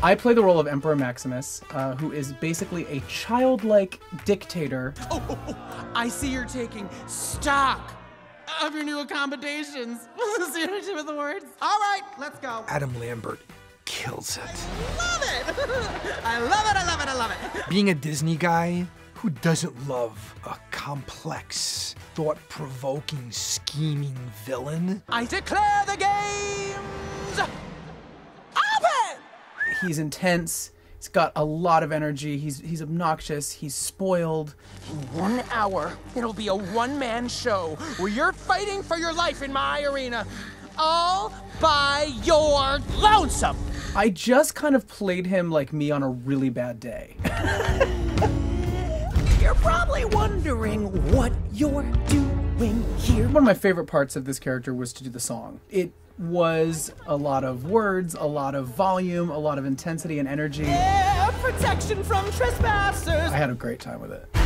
I play the role of Emperor Maximus, who is basically a childlike dictator. Oh, I see you're taking stock of your new accommodations. See what I did with the words? All right, let's go. Adam Lambert kills it. I love it. I love it, I love it, I love it. Being a Disney guy who doesn't love a complex, thought-provoking, scheming villain. I declare the games! He's intense, he's got a lot of energy, he's obnoxious, he's spoiled. In 1 hour, it'll be a one-man show where you're fighting for your life in my arena, all by your lonesome. I just kind of played him like me on a really bad day. You're probably wondering what you're doing here. One of my favorite parts of this character was to do the song. It was a lot of words, a lot of volume, a lot of intensity and energy. Protection from trespassers. I had a great time with it.